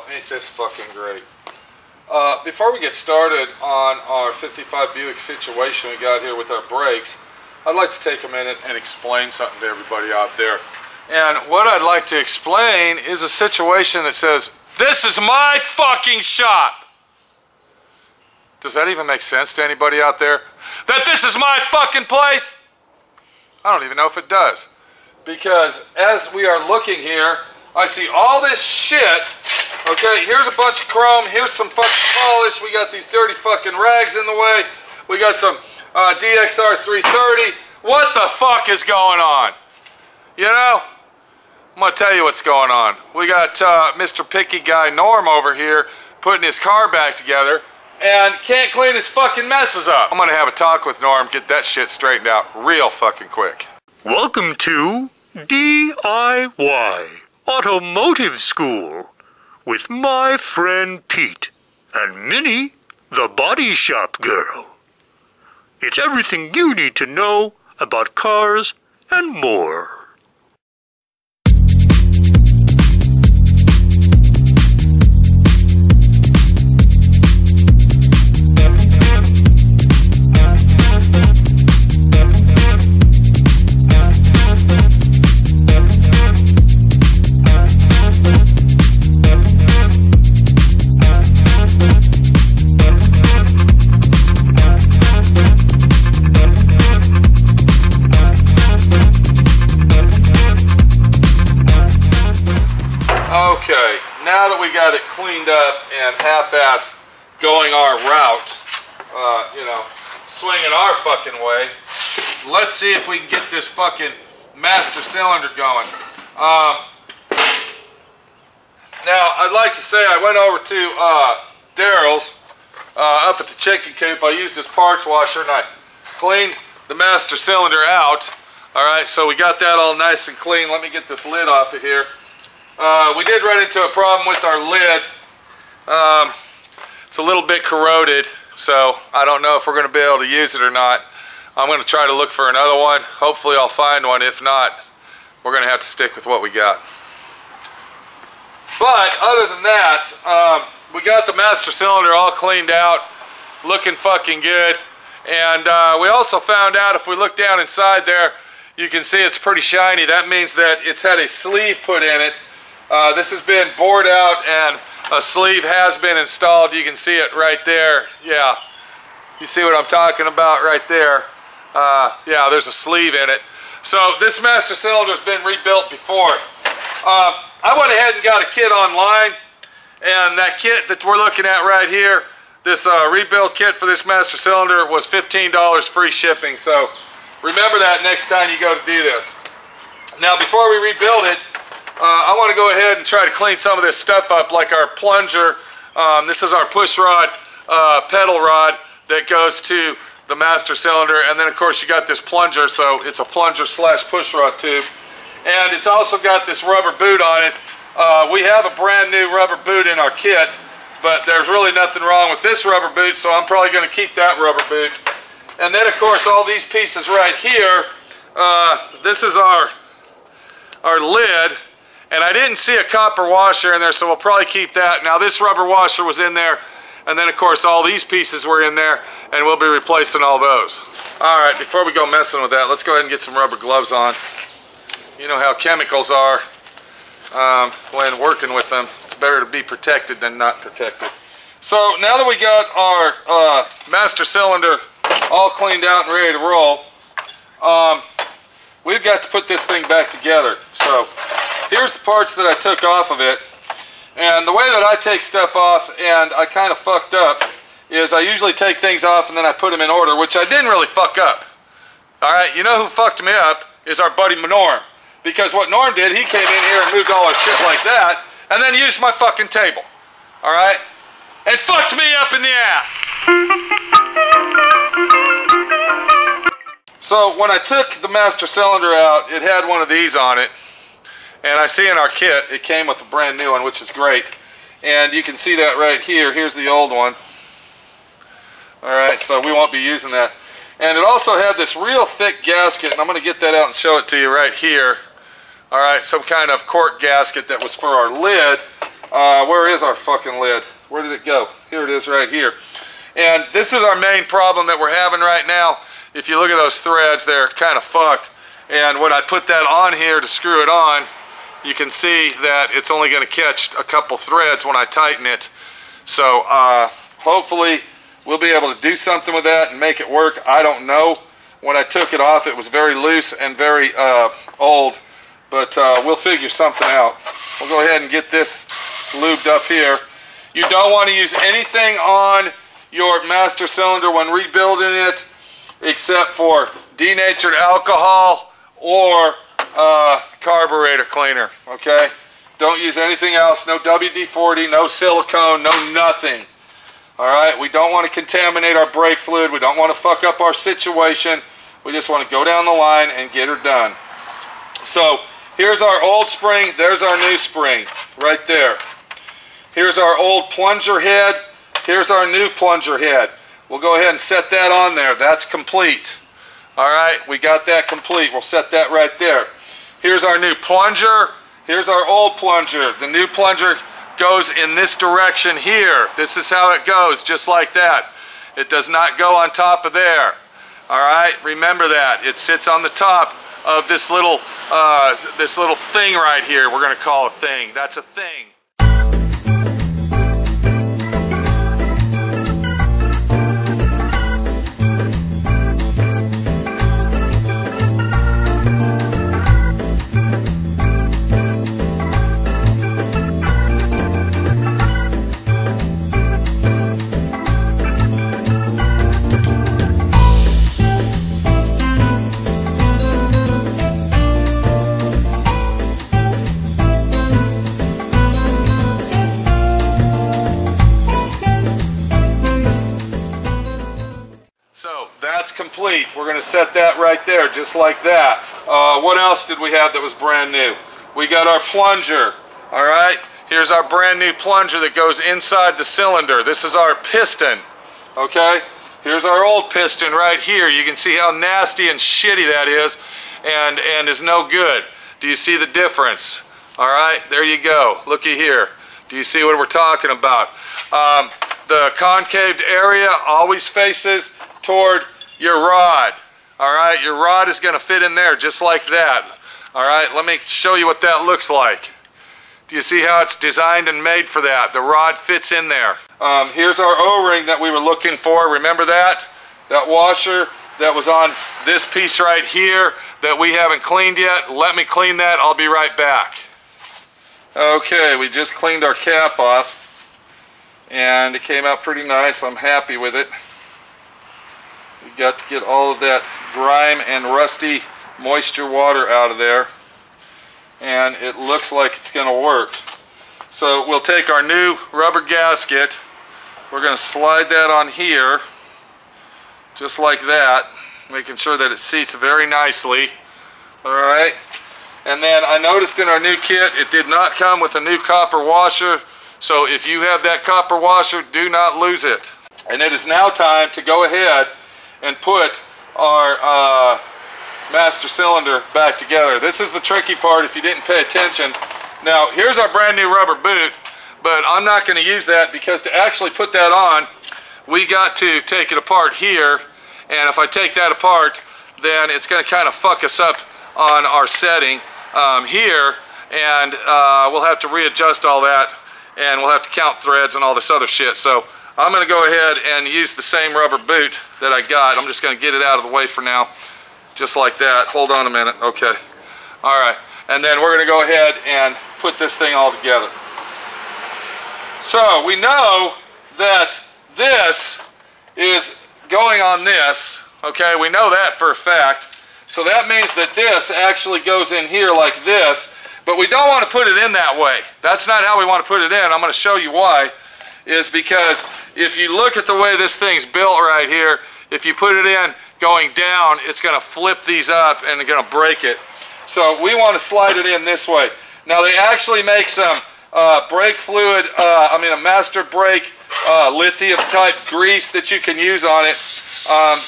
Oh, ain't this fucking great. Before we get started on our 55 Buick situation we got here with our brakes, I'd like to take a minute and explain something to everybody out there. And what I'd like to explain is a situation that says, this is my fucking shop! Does that even make sense to anybody out there? That this is my fucking place? I don't even know if it does. Because as we are looking here, I see all this shit. Okay, here's a bunch of chrome, here's some fucking polish, we got these dirty fucking rags in the way, we got some DXR330. What the fuck is going on? You know, I'm going to tell you what's going on. We got Mr. Picky Guy Norm over here putting his car back together and can't clean his fucking messes up. I'm going to have a talk with Norm, get that shit straightened out real fucking quick. Welcome to DIY Automotive School with my friend Pete and Minnie, the body shop girl. It's everything you need to know about cars and more. Okay, now that we got it cleaned up and half-ass going our route, you know, swinging our fucking way, let's see if we can get this fucking master cylinder going. Now, I'd like to say I went over to Daryl's up at the chicken coop. I used his parts washer and I cleaned the master cylinder out. Alright, so we got that all nice and clean. Let me get this lid off of here. We did run into a problem with our lid. It's a little bit corroded, so I don't know if we're going to be able to use it or not. I'm going to try to look for another one. Hopefully I'll find one. If not, we're going to have to stick with what we got. But other than that, we got the master cylinder all cleaned out, looking fucking good. And we also found out, if we look down inside there, you can see it's pretty shiny. That means that it's had a sleeve put in it. This has been bored out and a sleeve has been installed. You can see it right there. Yeah, you see what I'm talking about right there. Yeah, there's a sleeve in it. So this master cylinder has been rebuilt before. I went ahead and got a kit online, and that kit that we're looking at right here, this rebuild kit for this master cylinder, was $15 free shipping. So remember that next time you go to do this. Now, before we rebuild it, I want to go ahead and try to clean some of this stuff up, like our plunger. This is our push rod, pedal rod that goes to the master cylinder, and then of course you got this plunger, so it's a plunger slash push rod tube, and it's also got this rubber boot on it. We have a brand new rubber boot in our kit, but there's really nothing wrong with this rubber boot, so I'm probably going to keep that rubber boot. And then of course all these pieces right here, this is our lid. And I didn't see a copper washer in there, so we'll probably keep that. Now, this rubber washer was in there, and then, of course, all these pieces were in there, and we'll be replacing all those. All right, before we go messing with that, let's go ahead and get some rubber gloves on. You know how chemicals are when working with them. It's better to be protected than not protected. So, now that we got our master cylinder all cleaned out and ready to roll, we've got to put this thing back together. So, here's the parts that I took off of it. And the way that I take stuff off, and I kind of fucked up, is I usually take things off and then I put them in order, which I didn't really fuck up. Alright, you know who fucked me up is our buddy Norm. Because what Norm did, he came in here and moved all our shit like that, and then used my fucking table. Alright? And fucked me up in the ass! So when I took the master cylinder out, it had one of these on it. And I see in our kit, it came with a brand new one, which is great. And you can see that right here. Here's the old one. Alright, so we won't be using that. And it also had this real thick gasket, and I'm going to get that out and show it to you right here. Alright, some kind of cork gasket that was for our lid. Where is our fucking lid? Where did it go? Here it is right here. And this is our main problem that we're having right now. If you look at those threads, they're kind of fucked. And when I put that on here to screw it on, you can see that it's only going to catch a couple threads when I tighten it. So hopefully we'll be able to do something with that and make it work. I don't know. When I took it off, it was very loose and very old. But we'll figure something out. We'll go ahead and get this lubed up here. You don't want to use anything on your master cylinder when rebuilding it except for denatured alcohol or carburetor cleaner, okay? Don't use anything else. No WD-40, no silicone, no nothing. All right, we don't want to contaminate our brake fluid. We don't want to fuck up our situation. We just want to go down the line and get her done. So here's our old spring. There's our new spring right there. Here's our old plunger head. Here's our new plunger head. We'll go ahead and set that on there. That's complete. All right, we got that complete. We'll set that right there. Here's our new plunger. Here's our old plunger. The new plunger goes in this direction here. This is how it goes, just like that. It does not go on top of there. All right, remember that. It sits on the top of this little thing right here. We're going to call a thing. That's a thing. Complete. We're going to set that right there, just like that. What else did we have that was brand new? We got our plunger. All right, here's our brand new plunger that goes inside the cylinder. This is our piston. Okay, here's our old piston right here. You can see how nasty and shitty that is, and is no good. Do you see the difference? All right, there you go. Looky here. Do you see what we're talking about? The concaved area always faces toward your rod. All right, your rod is going to fit in there just like that. All right, let me show you what that looks like. Do you see how it's designed and made for that? The rod fits in there. Here's our O-ring that we were looking for. Remember that? That washer that was on this piece right here that we haven't cleaned yet. Let me clean that. I'll be right back. Okay, we just cleaned our cap off and it came out pretty nice. I'm happy with it. We've got to get all of that grime and rusty moisture water out of there, and it looks like it's going to work. So we'll take our new rubber gasket, we're going to slide that on here just like that, making sure that it seats very nicely. Alright, and then I noticed in our new kit it did not come with a new copper washer, so if you have that copper washer, do not lose it. And it is now time to go ahead and put our master cylinder back together. This is the tricky part if you didn't pay attention. Now here's our brand new rubber boot, but I'm not going to use that because to actually put that on, we got to take it apart here, and if I take that apart, then it's going to kind of fuck us up on our setting here, and we'll have to readjust all that, and we'll have to count threads and all this other shit. So I'm going to go ahead and use the same rubber boot that I got. I'm just going to get it out of the way for now, just like that. Hold on a minute. Okay. All right. And then we're going to go ahead and put this thing all together. So we know that this is going on this. Okay, we know that for a fact. So that means that this actually goes in here like this, but we don't want to put it in that way. That's not how we want to put it in. I'm going to show you why. Is because if you look at the way this thing's built right here, if you put it in going down, it's going to flip these up and it's going to break it. So we want to slide it in this way. Now they actually make some brake fluid, a master brake lithium type grease that you can use on it,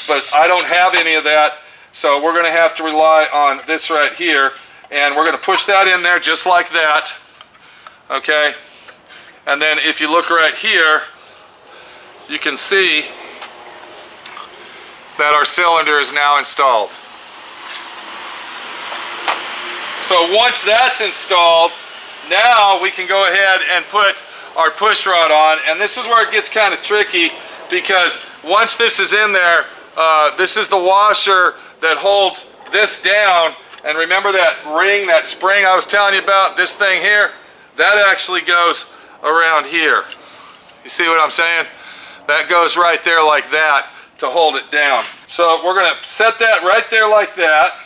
but I don't have any of that, so we're going to have to rely on this right here, and we're going to push that in there just like that. Okay. And then if you look right here, you can see that our cylinder is now installed. So once that's installed, now we can go ahead and put our push rod on, and this is where it gets kind of tricky, because once this is in there, this is the washer that holds this down, and remember that ring, that spring I was telling you about, this thing here, that actually goes around here. You see what I'm saying? That goes right there like that to hold it down. So we're going to set that right there like that.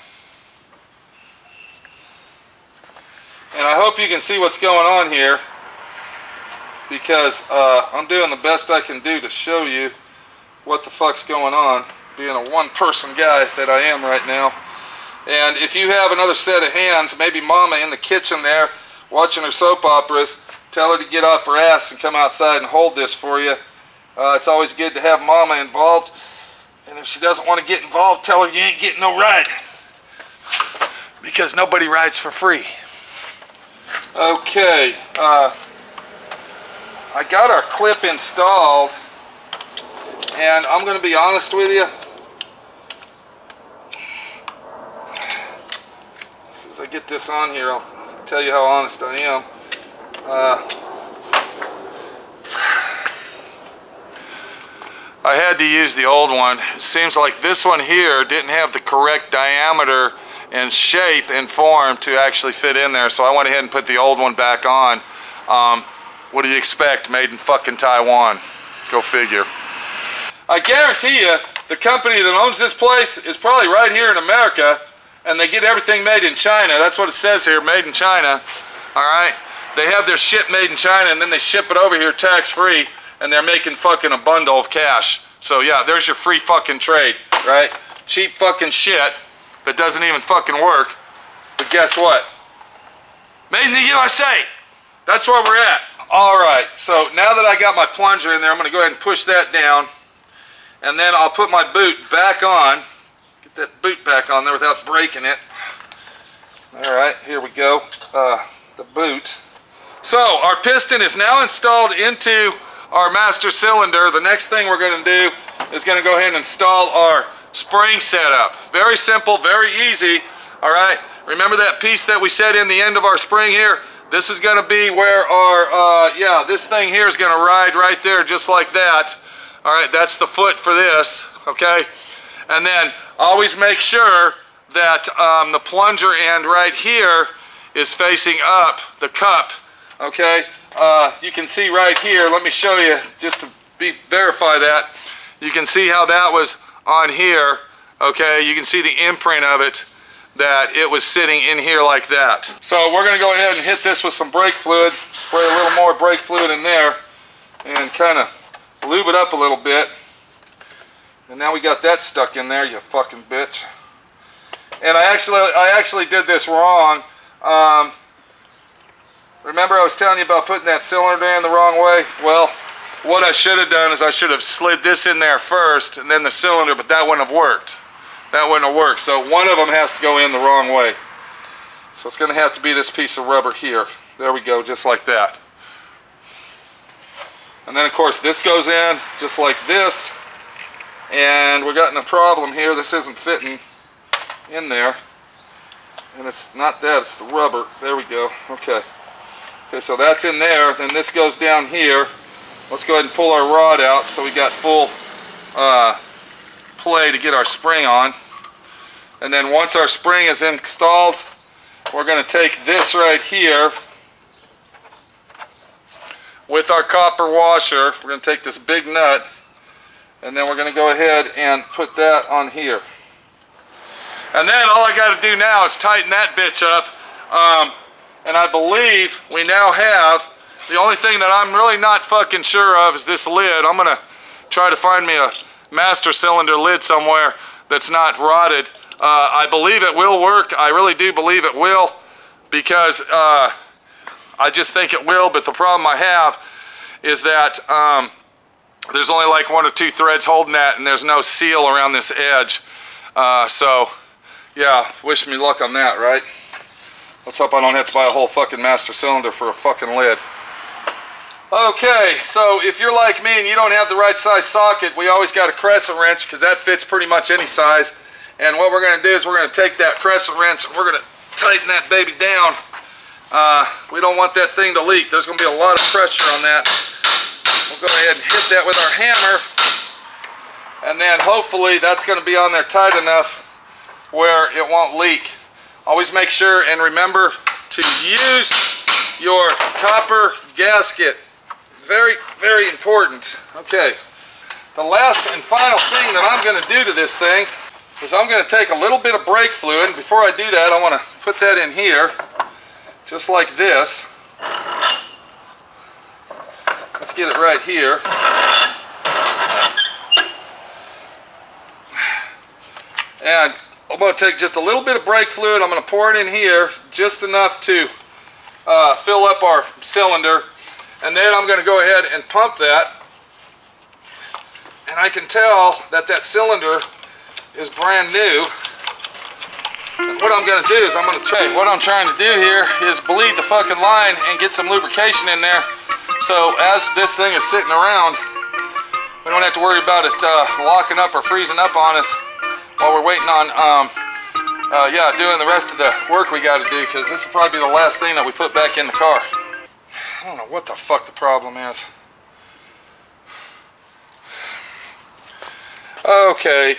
And I hope you can see what's going on here, because I'm doing the best I can do to show you what the fuck's going on, being a one-person guy that I am right now. And if you have another set of hands, maybe mama in the kitchen there watching her soap operas, tell her to get off her ass and come outside and hold this for you. It's always good to have mama involved, and if she doesn't want to get involved, tell her you ain't getting no ride, because nobody rides for free. Okay, I got our clip installed, and I'm going to be honest with you, as soon as I get this on here, I'll tell you how honest I am. I had to use the old one. It seems like this one here didn't have the correct diameter and shape and form to actually fit in there, so I went ahead and put the old one back on. What do you expect? Made in fucking Taiwan. Go figure. I guarantee you, the company that owns this place is probably right here in America, and they get everything made in China. That's what it says here, made in China. Alright? They have their shit made in China, and then they ship it over here tax-free, and they're making fucking a bundle of cash. So yeah, there's your free fucking trade, right? Cheap fucking shit that doesn't even fucking work. But guess what? Made in the USA! That's where we're at. Alright, so now that I got my plunger in there, I'm going to go ahead and push that down, and then I'll put my boot back on. Get that boot back on there without breaking it. Alright, here we go. The boot. So, our piston is now installed into our master cylinder. The next thing we're going to do is going to go ahead and install our spring setup. Very simple, very easy. Alright, remember that piece that we set in the end of our spring here? This is going to be where our, this thing here is going to ride right there just like that. Alright, that's the foot for this, okay? And then always make sure that the plunger end right here is facing up the cup, okay? You can see right here, let me show you just to verify that. You can see how that was on here, okay? You can see the imprint of it, that it was sitting in here like that. So we're going to go ahead and hit this with some brake fluid, spray a little more brake fluid in there, and kind of lube it up a little bit. And now we got that stuck in there, you fucking bitch. And I actually did this wrong. Remember I was telling you about putting that cylinder in the wrong way? Well, what I should have done is I should have slid this in there first and then the cylinder, but that wouldn't have worked. That wouldn't have worked, so one of them has to go in the wrong way. So it's going to have to be this piece of rubber here. There we go, just like that. And then of course this goes in just like this, and we're getting a problem here. This isn't fitting in there, and it's not that, it's the rubber. There we go, okay. Okay, so that's in there, then this goes down here. Let's go ahead and pull our rod out so we got full play to get our spring on. And then once our spring is installed, we're going to take this right here with our copper washer. We're going to take this big nut, and then we're going to go ahead and put that on here. And then all I got to do now is tighten that bitch up. And I believe we now have, the only thing that I'm really not fucking sure of is this lid. I'm going to try to find me a master cylinder lid somewhere that's not rotted. I believe it will work. I really do believe it will, because I just think it will, but the problem I have is that there's only like one or two threads holding that, and there's no seal around this edge. So yeah, wish me luck on that, right? Let's hope I don't have to buy a whole fucking master cylinder for a fucking lid. Okay, so if you're like me and you don't have the right size socket, we always got a crescent wrench because that fits pretty much any size. And what we're going to do is we're going to take that crescent wrench and we're going to tighten that baby down. We don't want that thing to leak. There's going to be a lot of pressure on that. We'll go ahead and hit that with our hammer. And then hopefully that's going to be on there tight enough where it won't leak. Always make sure and remember to use your copper gasket. Very, very important. Okay, the last and final thing that I'm going to do to this thing is I'm going to take a little bit of brake fluid. Before I do that, I want to put that in here, just like this. Let's get it right here. And I'm going to take just a little bit of brake fluid. I'm going to pour it in here, just enough to fill up our cylinder. And then I'm going to go ahead and pump that. And I can tell that that cylinder is brand new. And what I'm going to do is I'm going to try. What I'm trying to do here is bleed the fucking line and get some lubrication in there. So as this thing is sitting around, we don't have to worry about it locking up or freezing up on us while we're waiting on doing the rest of the work we got to do, because this will probably be the last thing that we put back in the car. I don't know what the fuck the problem is. Okay,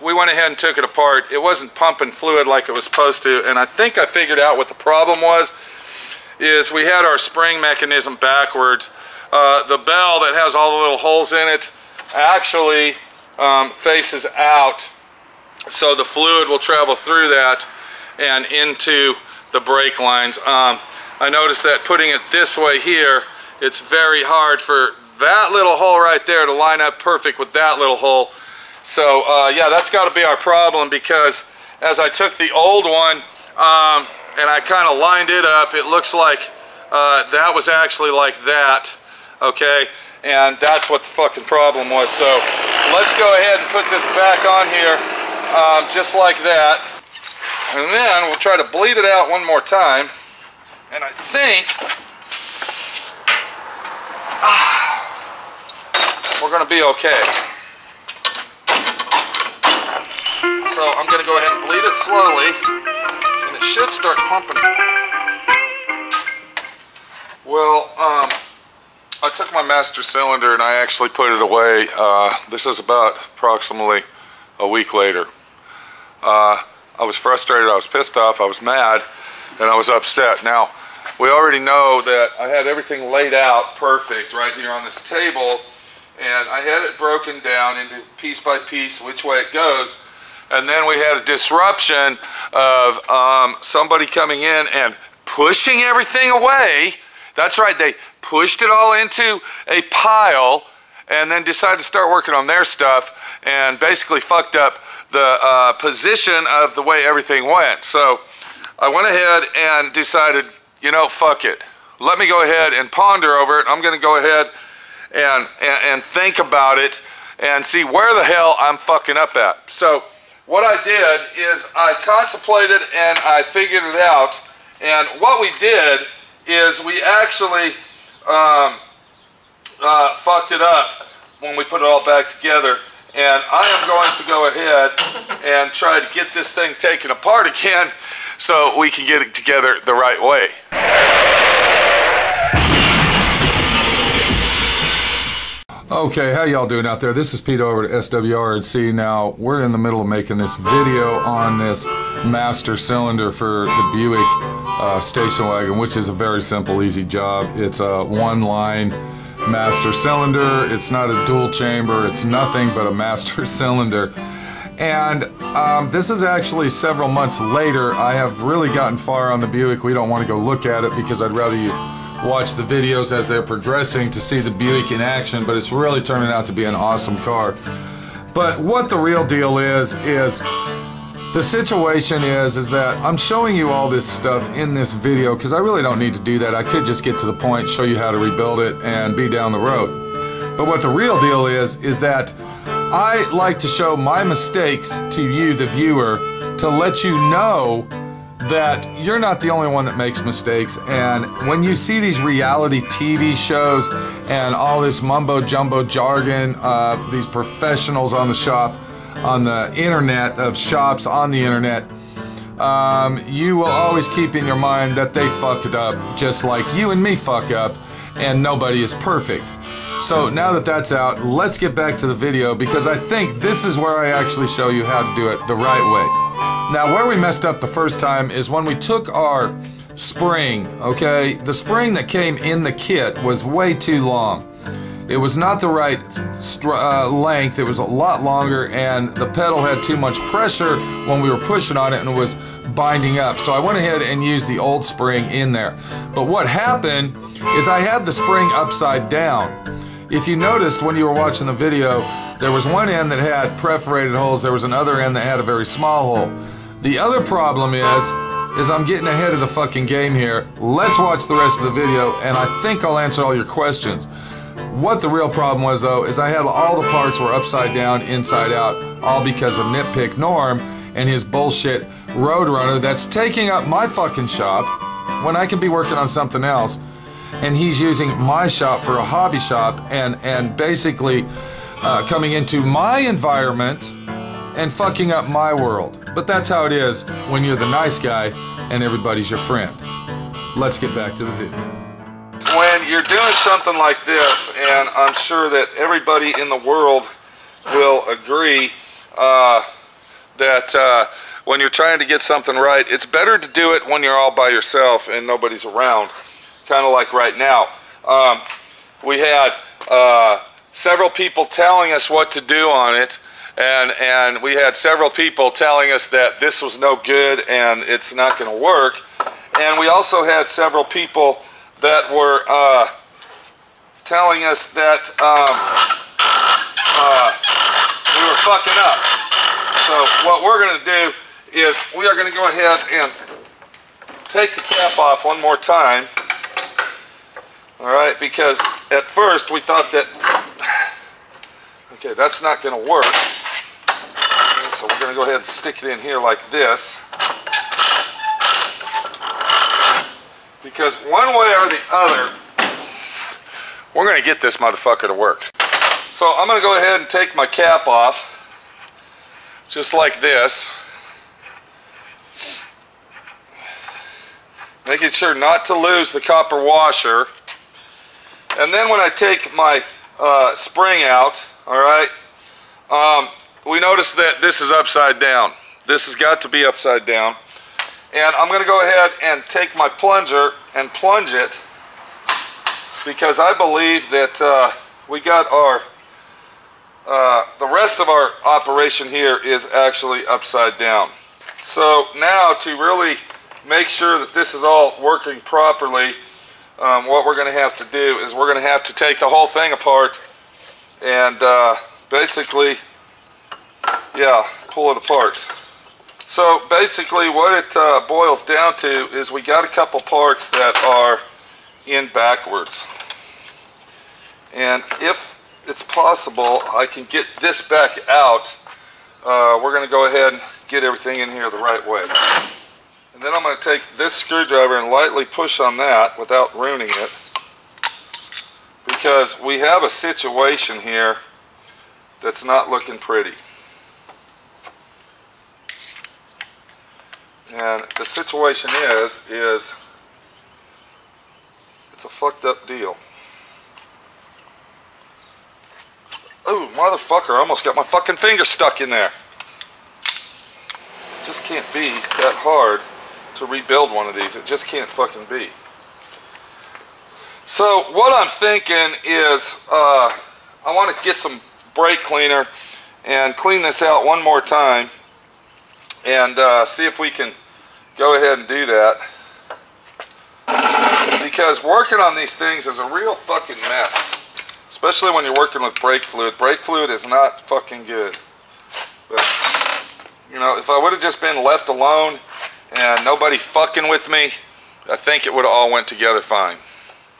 we went ahead and took it apart. It wasn't pumping fluid like it was supposed to, and I think I figured out what the problem was, is we had our spring mechanism backwards. The bell that has all the little holes in it actually faces out, so the fluid will travel through that and into the brake lines. I noticed that putting it this way here, it's very hard for that little hole right there to line up perfect with that little hole. So that's got to be our problem, because as I took the old one and I kind of lined it up, it looks like that was actually like that. Okay, and that's what the fucking problem was. So let's go ahead and put this back on here, just like that, and then we'll try to bleed it out one more time. And I think we're going to be okay. So I'm going to go ahead and bleed it slowly, and it should start pumping. Well, I took my master cylinder and I actually put it away. This is about approximately a week later. I was frustrated, I was pissed off, I was mad, and I was upset. Now, we already know that I had everything laid out perfect right here on this table. And I had it broken down into piece by piece, which way it goes. And then we had a disruption of somebody coming in and pushing everything away. That's right, they pushed it all into a pile and then decided to start working on their stuff and basically fucked up the position of the way everything went. So I went ahead and decided, you know, fuck it. Let me go ahead and ponder over it. I'm going to go ahead and think about it and see where the hell I'm fucking up at. So what I did is I contemplated and I figured it out, and what we did is we actually fucked it up when we put it all back together. And I am going to go ahead and try to get this thing taken apart again so we can get it together the right way. Okay, how y'all doing out there? This is Pete over at SWRNC. Now, we're in the middle of making this video on this master cylinder for the Buick station wagon, which is a very simple, easy job. It's a one-line master cylinder. It's not a dual chamber. It's nothing but a master cylinder. And this is actually several months later. I have really gotten far on the Buick. We don't want to go look at it because I'd rather you watch the videos as they're progressing to see the Buick in action, but it's really turning out to be an awesome car. But what the real deal is the situation is that I'm showing you all this stuff in this video because I really don't need to do that. I could just get to the point, show you how to rebuild it, and be down the road. But what the real deal is that I like to show my mistakes to you, the viewer, to let you know that you're not the only one that makes mistakes, and when you see these reality TV shows and all this mumbo jumbo jargon of these professionals on the shop, on the internet, of shops on the internet, you will always keep in your mind that they fuck it up just like you and me fuck up, and nobody is perfect. So now that that's out, let's get back to the video, because I think this is where I actually show you how to do it the right way. Now, where we messed up the first time is when we took our spring, okay? The spring that came in the kit was way too long. It was not the right length, it was a lot longer, and the pedal had too much pressure when we were pushing on it and it was binding up. So I went ahead and used the old spring in there. But what happened is I had the spring upside down. If you noticed when you were watching the video, there was one end that had perforated holes, there was another end that had a very small hole. The other problem is I'm getting ahead of the fucking game here. Let's watch the rest of the video, and I think I'll answer all your questions. What the real problem was, though, is I had all the parts were upside down, inside out, all because of Nitpick Norm and his bullshit Roadrunner that's taking up my fucking shop when I can be working on something else. And he's using my shop for a hobby shop and basically coming into my environment and fucking up my world. But that's how it is when you're the nice guy and everybody's your friend. Let's get back to the video. When you're doing something like this, and I'm sure that everybody in the world will agree that when you're trying to get something right, it's better to do it when you're all by yourself and nobody's around. Kind of like right now. We had several people telling us what to do on it, and we had several people telling us that this was no good and it's not going to work. And we also had several people that were telling us that we were fucking up. So what we're going to do is we are going to go ahead and take the cap off one more time. Alright, because at first we thought that, okay, that's not going to work. So we're going to go ahead and stick it in here like this. Because one way or the other, we're going to get this motherfucker to work. So I'm going to go ahead and take my cap off, just like this. Making sure not to lose the copper washer. And then when I take my spring out, alright, we notice that this is upside down. This has got to be upside down. And I'm going to go ahead and take my plunger and plunge it, because I believe that we got our, the rest of our operation here is actually upside down. So now, to really make sure that this is all working properly, what we're going to have to do is we're going to have to take the whole thing apart and basically, yeah, pull it apart. So basically what it boils down to is we got a couple parts that are in backwards. And if it's possible, I can get this back out. We're going to go ahead and get everything in here the right way. And then I'm going to take this screwdriver and lightly push on that without ruining it, because we have a situation here that's not looking pretty. And the situation is it's a fucked up deal. Oh, motherfucker, I almost got my fucking finger stuck in there. It just can't be that hard to rebuild one of these. It just can't fucking be. So what I'm thinking is I want to get some brake cleaner and clean this out one more time and see if we can go ahead and do that, because working on these things is a real fucking mess, especially when you're working with brake fluid. Brake fluid is not fucking good. But, you know, if I would have just been left alone and nobody fucking with me, I think it would have all went together fine.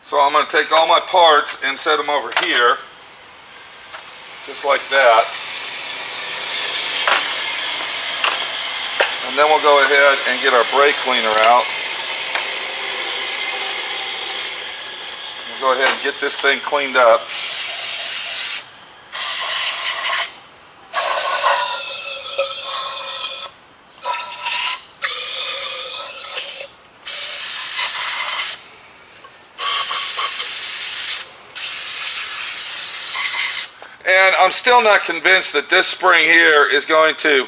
So I'm going to take all my parts and set them over here, just like that. And then we'll go ahead and get our brake cleaner out. We'll go ahead and get this thing cleaned up. And I'm still not convinced that this spring here is going to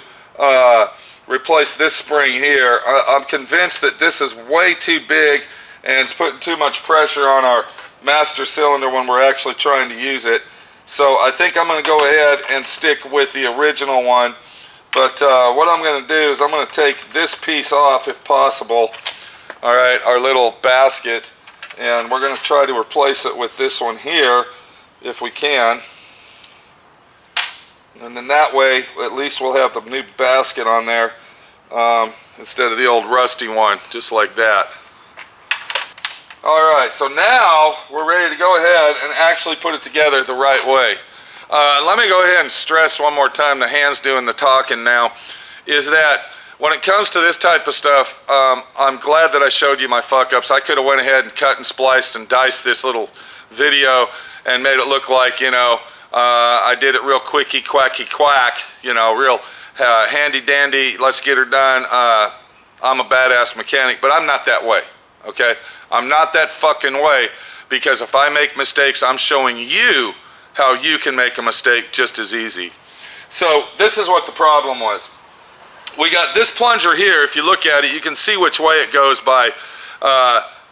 replace this spring here. I'm convinced that this is way too big and it's putting too much pressure on our master cylinder when we're actually trying to use it. So I think I'm going to go ahead and stick with the original one. But what I'm going to do is I'm going to take this piece off if possible. Alright, our little basket. And we're going to try to replace it with this one here if we can. And then that way, at least we'll have the new basket on there instead of the old rusty one, just like that. Alright, so now we're ready to go ahead and actually put it together the right way. Let me go ahead and stress one more time, the hand's doing the talking now, is that when it comes to this type of stuff, I'm glad that I showed you my fuck-ups. I could have went ahead and cut and spliced and diced this little video and made it look like, you know, I did it real quicky, quacky, quack, you know, real handy dandy, let's get her done, I'm a badass mechanic, but I'm not that way, okay? I'm not that fucking way, because if I make mistakes, I'm showing you how you can make a mistake just as easy. So this is what the problem was. We got this plunger here, if you look at it, you can see which way it goes by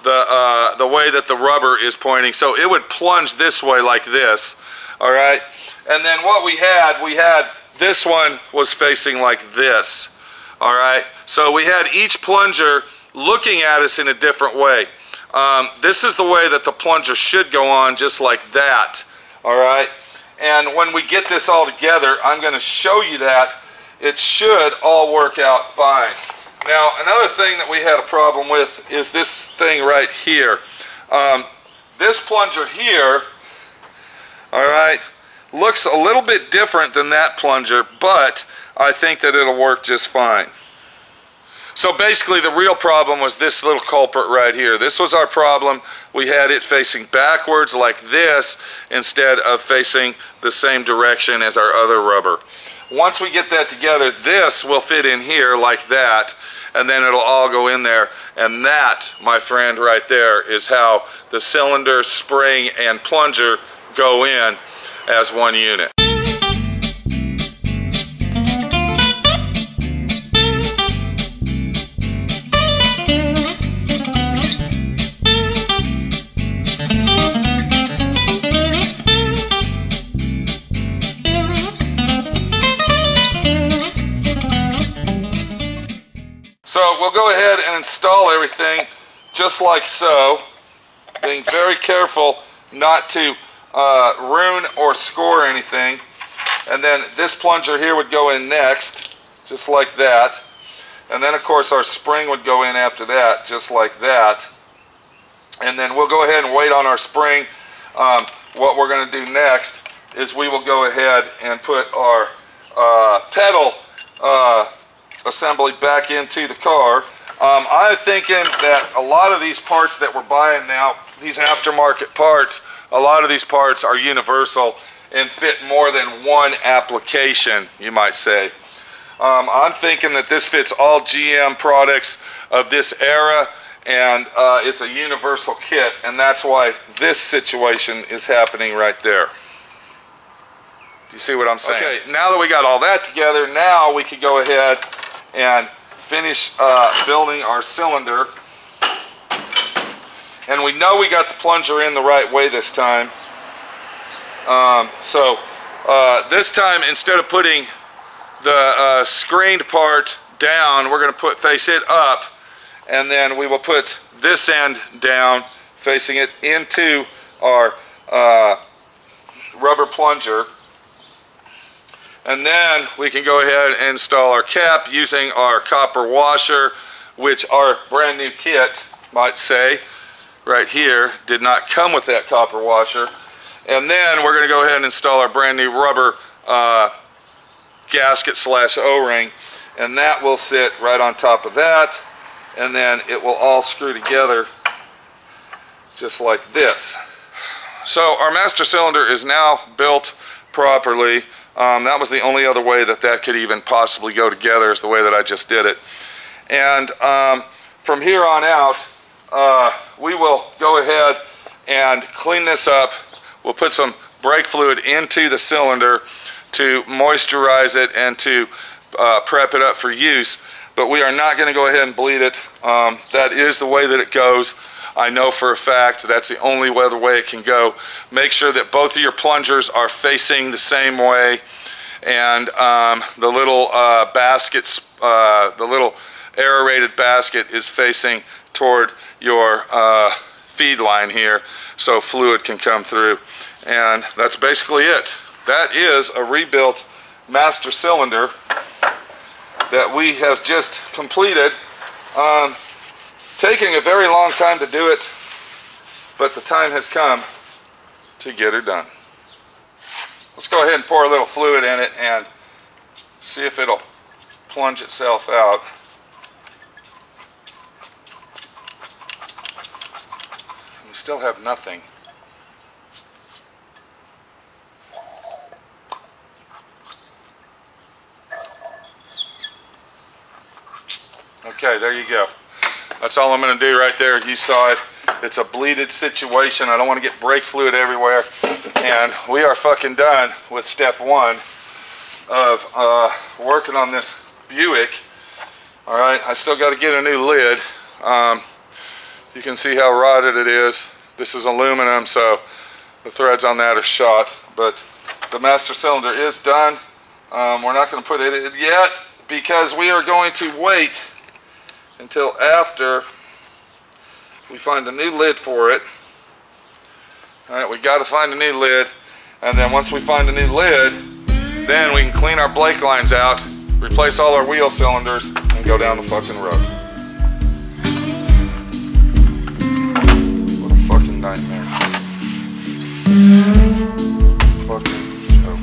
the way that the rubber is pointing. So it would plunge this way like this. Alright, and then what we had this one was facing like this. Alright, so we had each plunger looking at us in a different way. This is the way that the plunger should go on, just like that. Alright, and when we get this all together, I'm going to show you that it should all work out fine. Now, another thing that we had a problem with is this thing right here. This plunger here, alright, looks a little bit different than that plunger, but I think that it'll work just fine. So basically the real problem was this little culprit right here. This was our problem. We had it facing backwards like this instead of facing the same direction as our other rubber. Once we get that together, this will fit in here like that, and then it'll all go in there. And that, my friend, right there is how the cylinder, spring, and plunger go in as one unit. So we'll go ahead and install everything just like so, being very careful not to ruin or score anything. And then this plunger here would go in next, just like that. And then of course our spring would go in after that, just like that. And then we'll go ahead and wait on our spring. What we're going to do next is we will go ahead and put our pedal assembly back into the car. I'm thinking that a lot of these parts that we're buying now, these aftermarket parts, a lot of these parts are universal and fit more than one application, you might say. I'm thinking that this fits all GM products of this era, and it's a universal kit, and that's why this situation is happening right there. Do you see what I'm saying? Okay, now that we got all that together, now we can go ahead and finish building our cylinder. And we know we got the plunger in the right way this time. This time, instead of putting the screened part down, we're going to face it up, and then we will put this end down, facing it into our rubber plunger. And then we can go ahead and install our cap using our copper washer, which our brand new kit might say. Right here did not come with that copper washer. And then we're going to go ahead and install our brand new rubber gasket slash o-ring, and that will sit right on top of that, and then it will all screw together just like this. So our master cylinder is now built properly. That was the only other way that that could even possibly go together, is the way that I just did it. And from here on out, we will go ahead and clean this up. We'll put some brake fluid into the cylinder to moisturize it and to prep it up for use, but we are not going to go ahead and bleed it. That is the way that it goes. I know for a fact that's the only other way it can go. Make sure that both of your plungers are facing the same way, and the little baskets, the little aerated basket is facing toward your feed line here, so fluid can come through. And that's basically it. That is a rebuilt master cylinder that we have just completed. Taking a very long time to do it, but the time has come to get her done. Let's go ahead and pour a little fluid in it and see if it'll plunge itself out. We still have nothing. Okay, there you go. That's all I'm going to do right there. You saw it. It's a bleeded situation. I don't want to get brake fluid everywhere. And we are fucking done with step one of working on this Buick. All right, I still got to get a new lid. You can see how rotted it is. This is aluminum, so the threads on that are shot. But the master cylinder is done. We're not going to put it in yet because we are going to wait until after we find a new lid for it. All right, we got to find a new lid, and then once we find a new lid, then we can clean our brake lines out, replace all our wheel cylinders, and go down the fucking road. What a fucking nightmare. Fucking joke.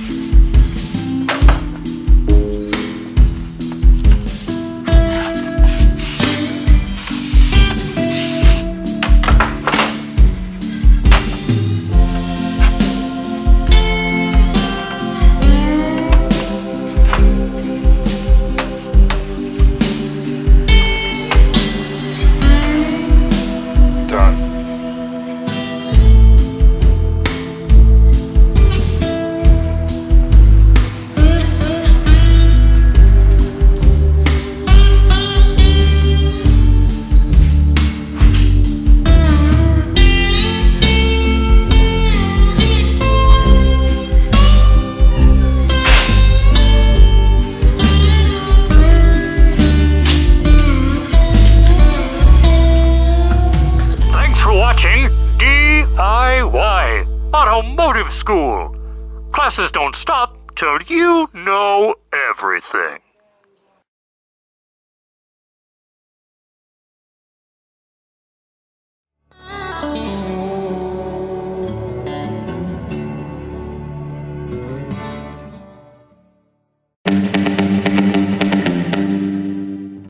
DIY Automotive School. Classes don't stop till you know everything.